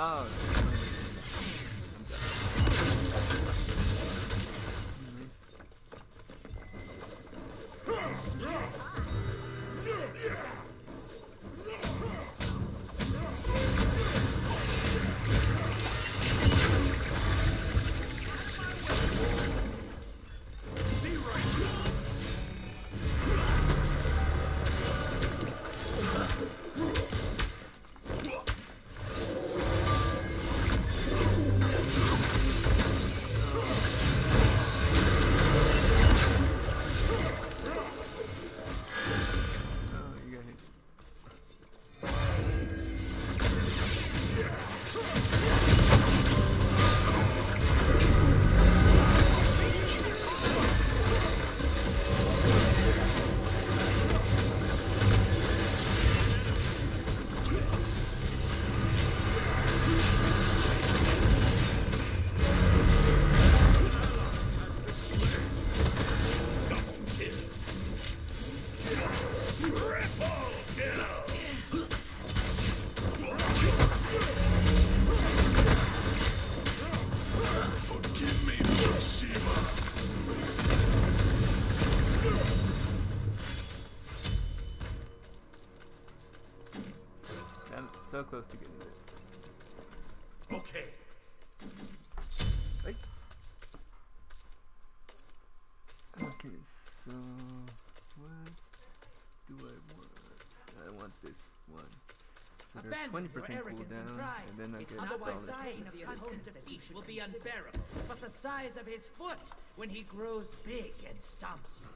Oh, so close to getting it. Okay. Wait. Okay, so what do I want? I want this one. So they're 20% cooldown, and then I get $1. The opponent's defeat will be unbearable, but the size of his foot when he grows big and stomps you.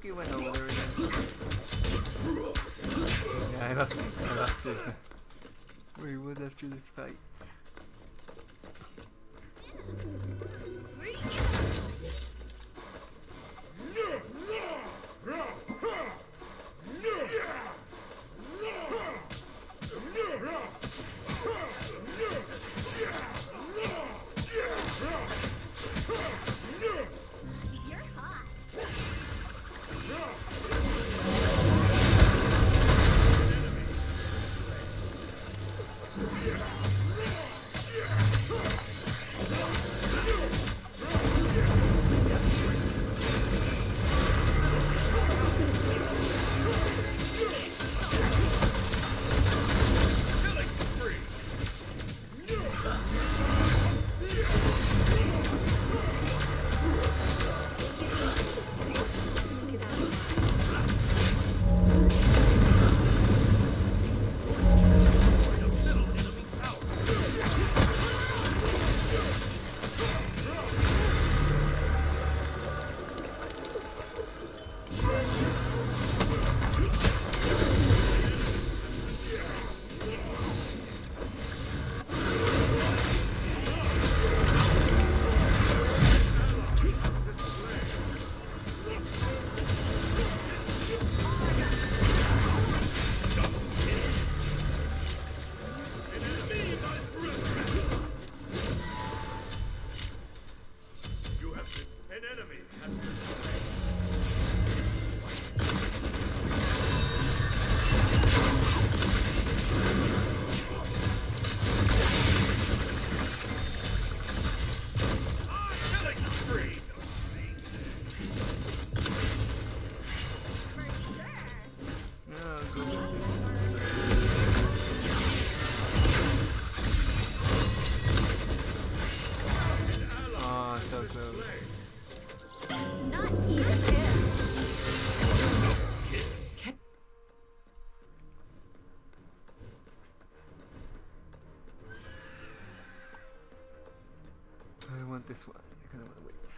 cookie went over there again. Yeah, I lost it. Where he was after this fight. This one, I kind of want to wait.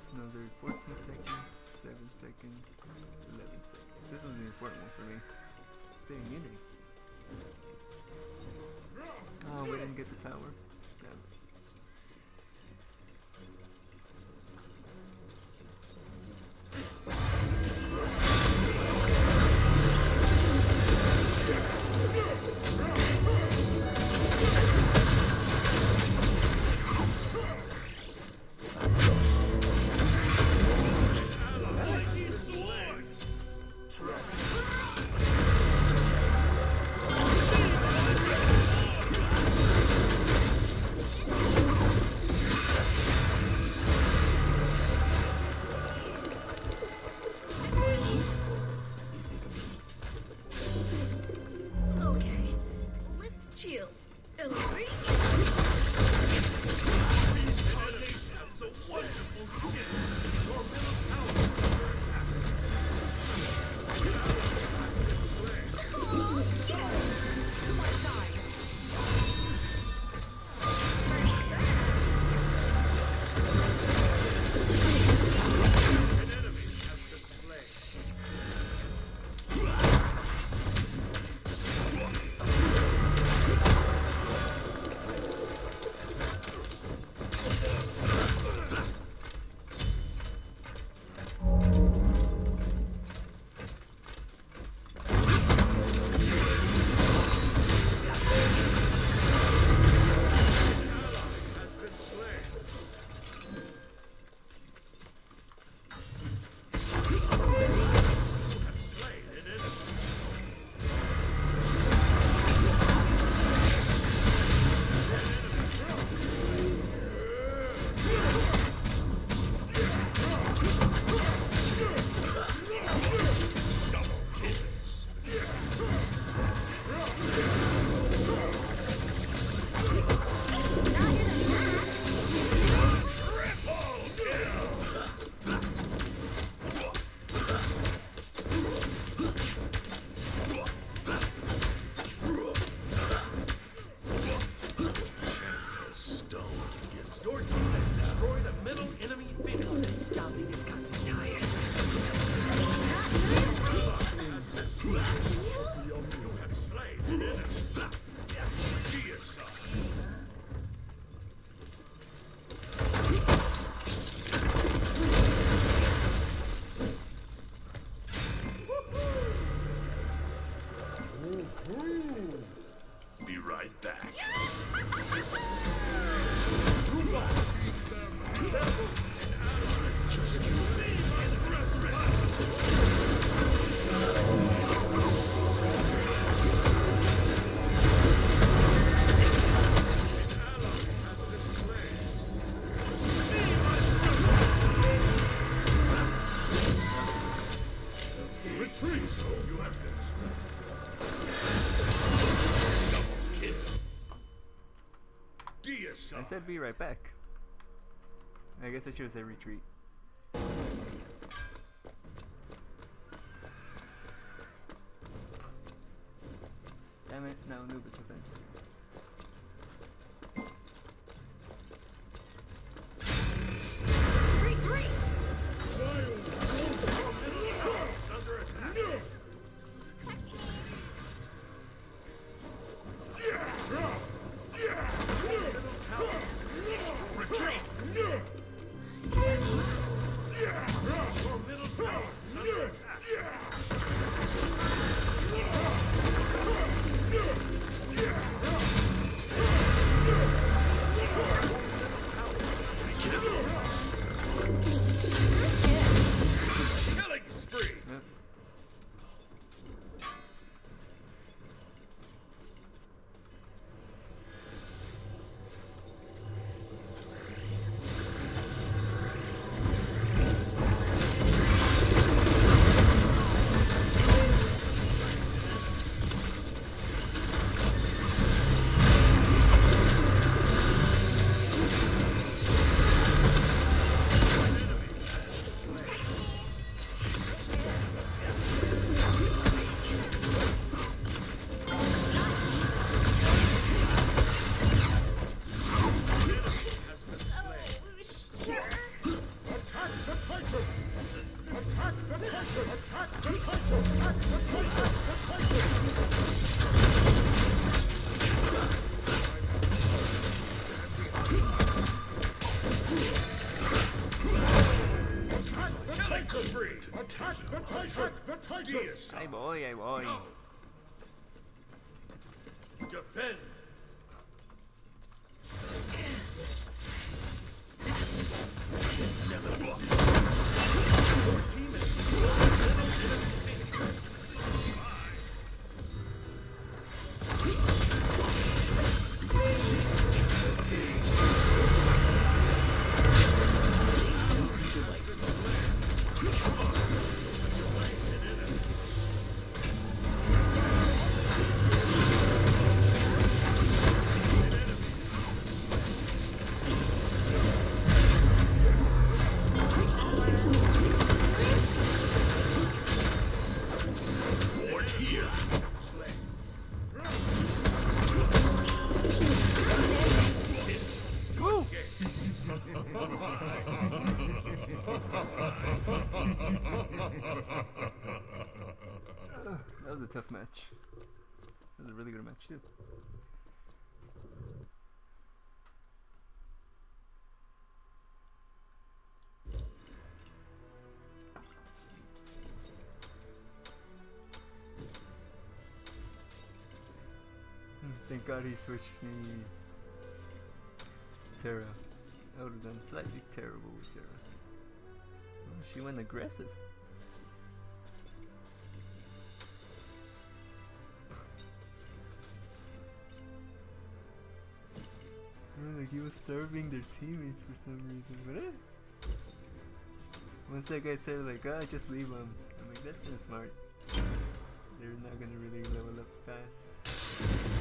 It's another 14 seconds, 7 seconds, 11 seconds. This one's an important one for me. Staying Unity. Oh, we didn't get the tower. Damn. I said be right back. I guess I should have said retreat. Damn it, no, noob, it's a sensor. Ay voy, ay voy. Defend. That was a tough match. That was a really good match too. Thank God he switched me Terra. I would have done slightly terrible with Terra. Oh, she went aggressive. Like he was starving their teammates for some reason, but eh? Once that guy said like, oh, just leave him, I'm like, that's kinda smart. They're not gonna really level up fast.